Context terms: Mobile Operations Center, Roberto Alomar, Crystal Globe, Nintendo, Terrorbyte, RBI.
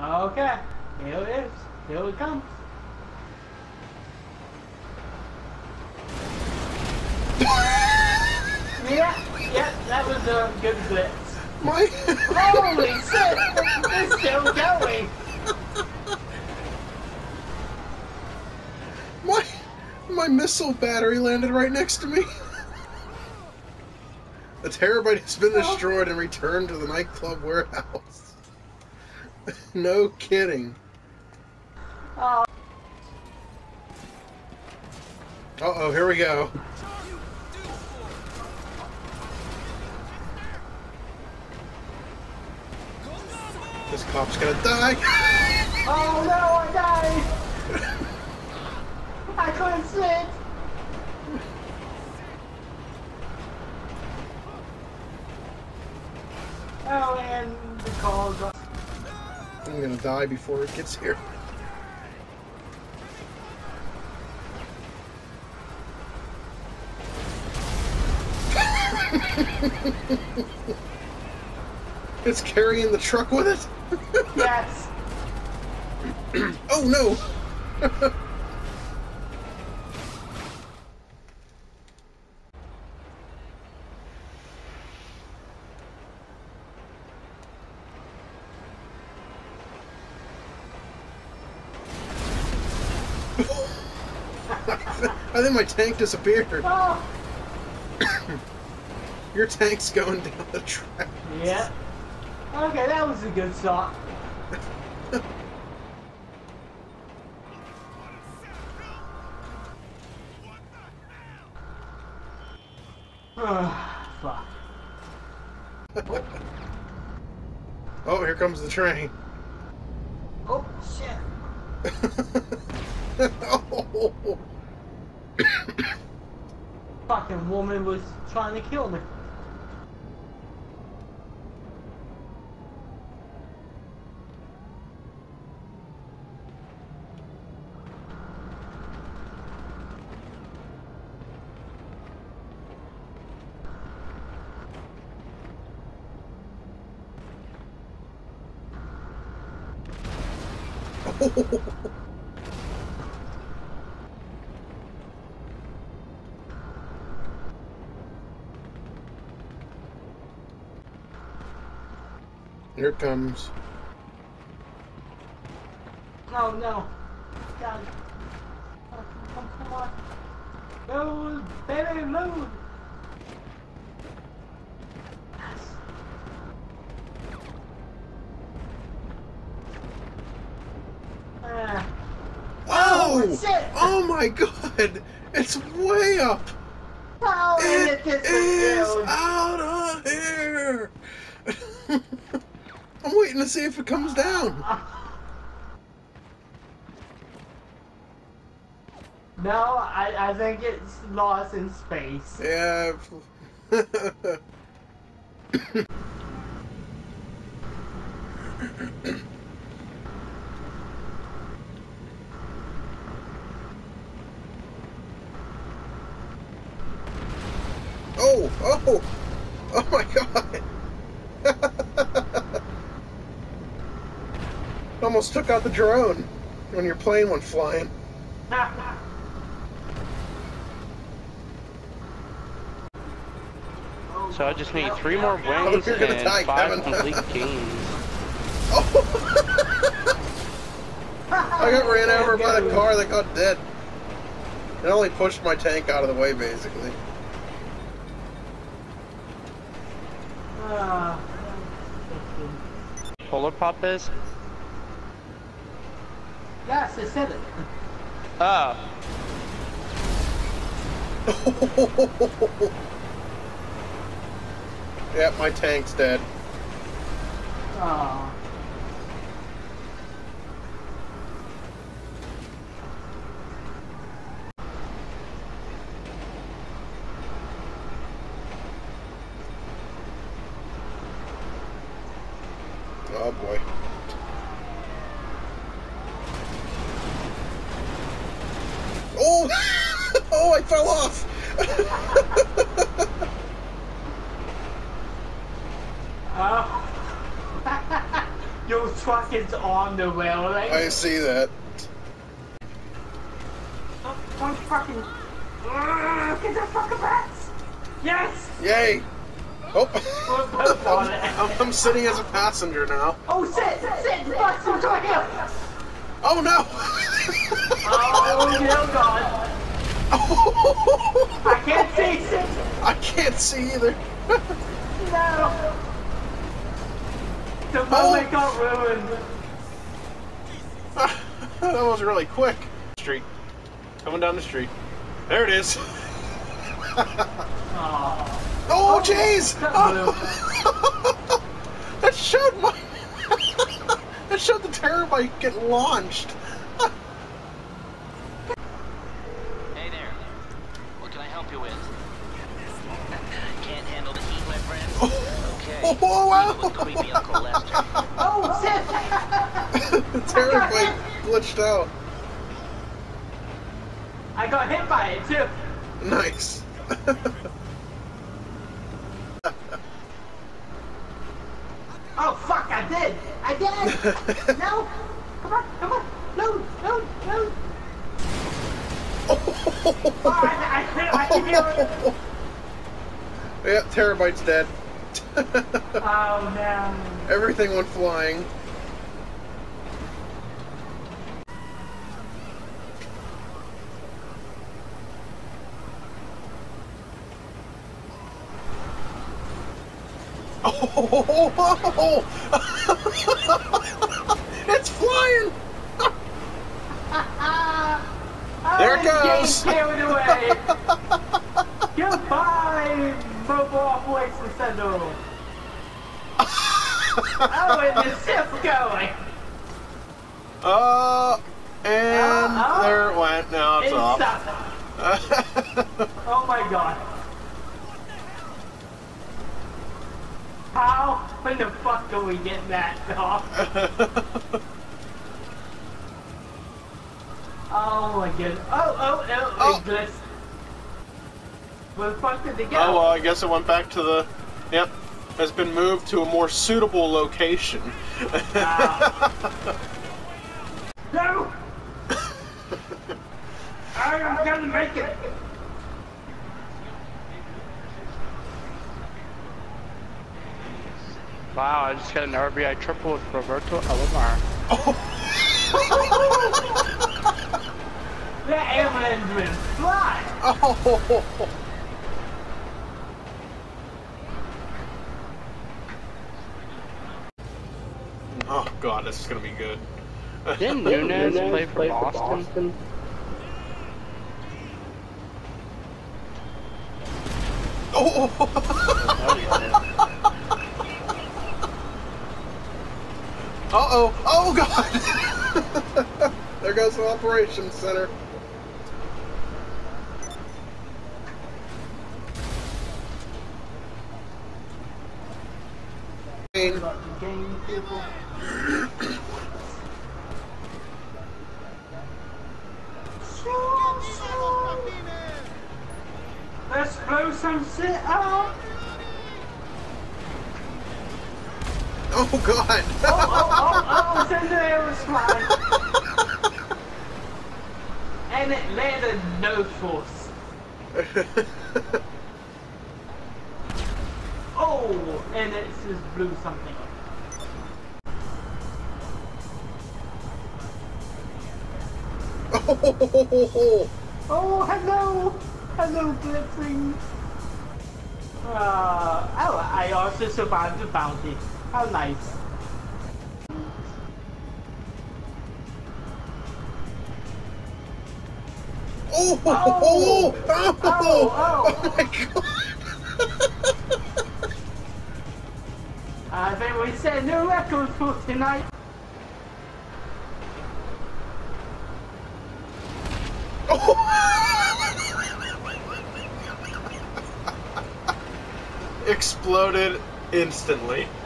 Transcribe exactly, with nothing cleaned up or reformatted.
Okay, here it is. Here it comes. Yeah, yeah, that was a good blitz. My holy shit! It's still going! My, my missile battery landed right next to me. A terabyte has been destroyed and returned to the nightclub warehouse. No kidding. Uh oh, here we go. This cop's gonna die. Oh no, I died! I couldn't sit! Oh, and the call dropped. I'm gonna die before it gets here. It's carrying the truck with it? Yes. Oh no! I think my tank disappeared. Oh. Your tank's going down the track. Yeah. Okay, that was a good shot. Oh, fuck. Oh, here comes the train. Oh, shit. Oh. Fucking woman was trying to kill me. Here it comes. Oh no. God. Come, come, come on. Move, baby, move. Yes. Ah. Oh, oh, shit. Oh my god. It's way up. Oh, it, it is out of here. I'm waiting to see if it comes down. No, I, I think it's lost in space. Yeah. Oh, oh, oh my god. Almost took out the drone when your plane went flying. So I just need three more wins oh, and die, five complete games. Oh. I got ran over by a car that got dead. It only pushed my tank out of the way, basically. Polar pop is? Yes, I said it. Ah. Yeah, my tank's dead. Oh. Oh boy. Oh! Oh, I fell off! Oh. Your truck is on the railing. I see that. Oh, don't fucking... Get the fucking bats! Yes! Yay! Oh! I'm, I'm, I'm sitting as a passenger now. Oh, sit! Sit! Fuck! I'm trying to... Oh, no! Oh, no, God. I can't see! Sit. I can't see either. No! The moment oh. got ruined. That was really quick. Street. Coming down the street. There it is. Oh, oh jeez! Oh. That showed my... That showed the Terrorbyte getting launched. Hey there. What can I help you with? Can't handle the heat, my friend. Oh. Okay. Oh, oh, wow. Oh, shit! The Terrorbyte glitched out. I got hit by it too. Nice. Oh fuck! I did. I did. No! Come on! Come on! No! No! No! Oh! Oh I, I, I can hear it. Yeah, Terrorbyte's dead. Oh no! Everything went flying. Oh, oh, oh. It's flying! There it goes! Away. Goodbye, mobile voice Nintendo! Oh, and the ship's going! Uh, and uh -oh. there it went. Now it's, it's off. Oh my god. How? When the fuck do we get that off? Oh my goodness. Oh, oh, oh, oh. Glitched. Where the fuck did they go? Oh, well, I guess it went back to the... Yep. Has been moved to a more suitable location. Wow. No! I'm gonna make it! Wow, I just got an R B I triple with Roberto Alomar. Oh! That ambulance will fly! Oh! Oh god, this is gonna be good. Didn't Nunes play for Boston? Boston? Oh! Oh yeah. Uh-oh! Oh god! There goes the operations center. Let's blow some shit up! Oh god! Oh, oh, oh, oh, Sender, it was flying! And it landed no force. Oh, and it just blew something up. Oh, ho, ho, ho, ho, ho. Oh, hello! Hello, Blitzing! Uh, oh, I also survived the bounty. How nice. Oh! Oh! Oh! Oh! Oh, oh. Oh my god! I think we set a new record for tonight. Oh. Exploded instantly.